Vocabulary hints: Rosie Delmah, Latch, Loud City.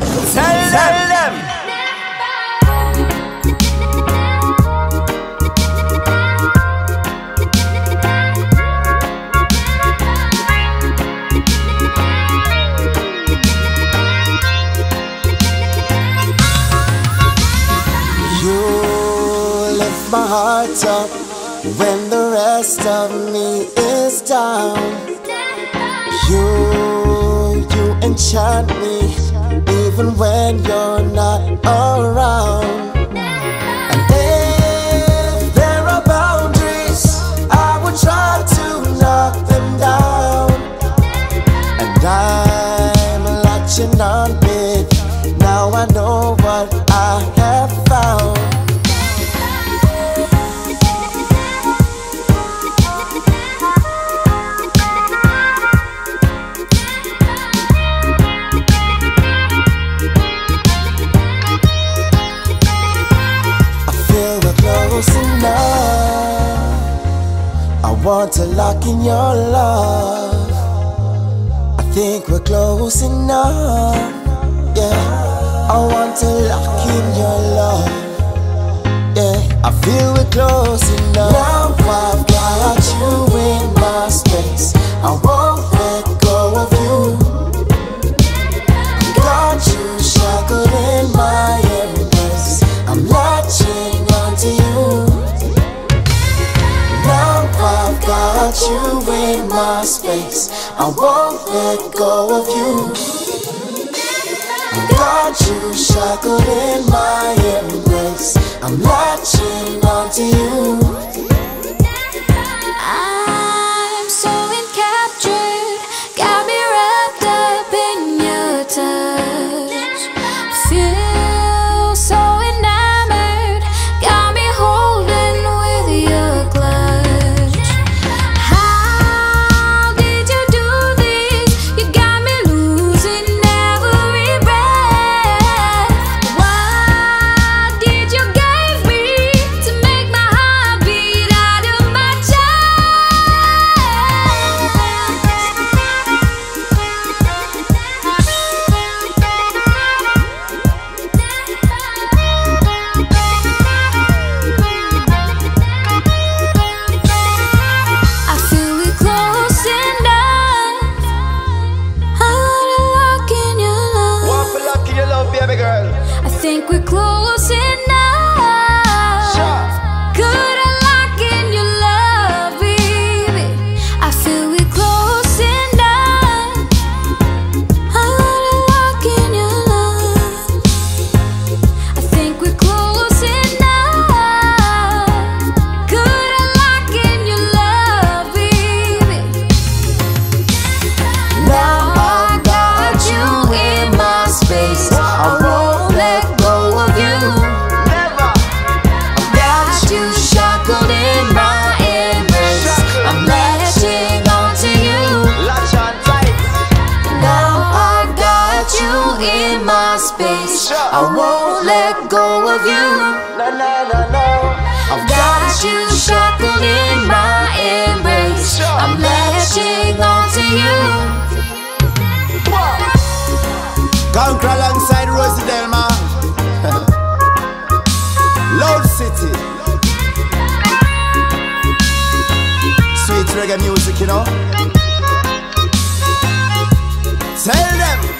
Tell them. My heart's up when the rest of me is down. You enchant me even when you're not around. And if there are boundaries, I will try to knock them down. And I'm latching on big, now I know what I have found. I want to lock in your love. I think we're close enough. Yeah, I want to lock in your love. Yeah, I feel we're close enough. Now I've got you in my space, I won't let go of you. I've got you shackled in my embrace, I'm latching onto you. I've got you in my space, I won't let go of you. I've got you shackled in my embrace, I'm latching onto you. I'm so encaptured, got me wrapped up in your touch. Feel so enamored, got me holding with your glove. I won't let go of you. No. I've got you shackled in my embrace, I'm latching onto you. Come crawl alongside Rosie Delmah. Loud City. Sweet reggae music, you know. Tell them.